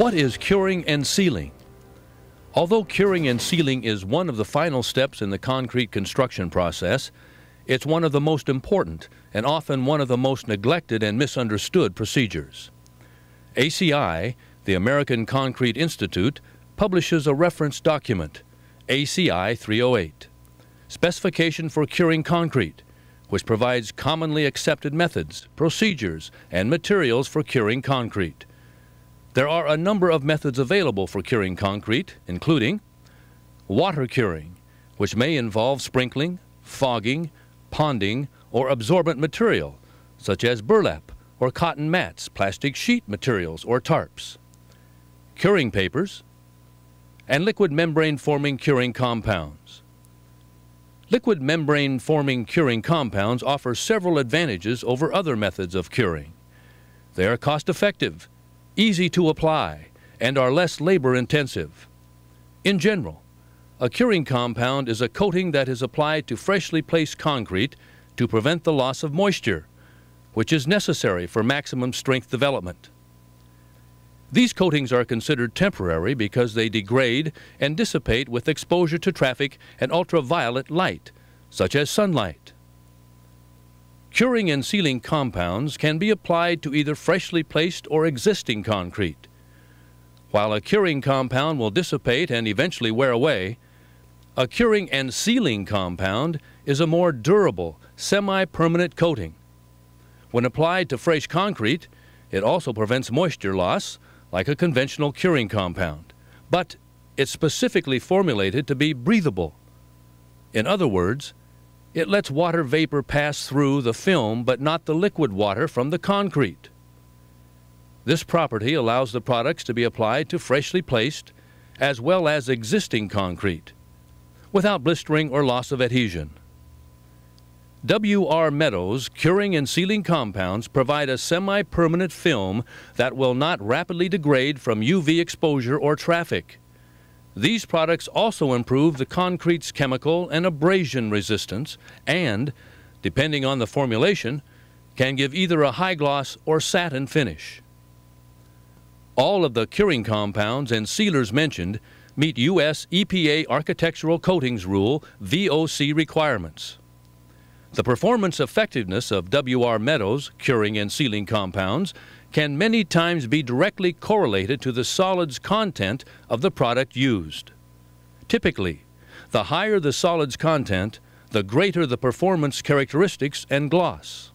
What is curing and sealing? Although curing and sealing is one of the final steps in the concrete construction process, it's one of the most important and often one of the most neglected and misunderstood procedures. ACI, the American Concrete Institute, publishes a reference document, ACI 308, Specification for Curing Concrete, which provides commonly accepted methods, procedures, and materials for curing concrete. There are a number of methods available for curing concrete, including water curing, which may involve sprinkling, fogging, ponding, or absorbent material, such as burlap or cotton mats, plastic sheet materials, or tarps, curing papers, and liquid membrane-forming curing compounds. Liquid membrane-forming curing compounds offer several advantages over other methods of curing. They are cost-effective, easy to apply, and are less labor-intensive. In general, a curing compound is a coating that is applied to freshly placed concrete to prevent the loss of moisture, which is necessary for maximum strength development. These coatings are considered temporary because they degrade and dissipate with exposure to traffic and ultraviolet light, such as sunlight. Curing and sealing compounds can be applied to either freshly placed or existing concrete. While a curing compound will dissipate and eventually wear away, a curing and sealing compound is a more durable, semi-permanent coating. When applied to fresh concrete, it also prevents moisture loss, like a conventional curing compound, but it's specifically formulated to be breathable. In other words, it lets water vapor pass through the film but not the liquid water from the concrete. This property allows the products to be applied to freshly placed as well as existing concrete without blistering or loss of adhesion. W. R. Meadows' curing and sealing compounds provide a semi-permanent film that will not rapidly degrade from UV exposure or traffic. These products also improve the concrete's chemical and abrasion resistance and, depending on the formulation, can give either a high gloss or satin finish. All of the curing compounds and sealers mentioned meet U.S. EPA Architectural Coatings Rule VOC requirements. The performance effectiveness of W. R. Meadows' curing and sealing compounds can many times be directly correlated to the solids content of the product used. Typically, the higher the solids content, the greater the performance characteristics and gloss.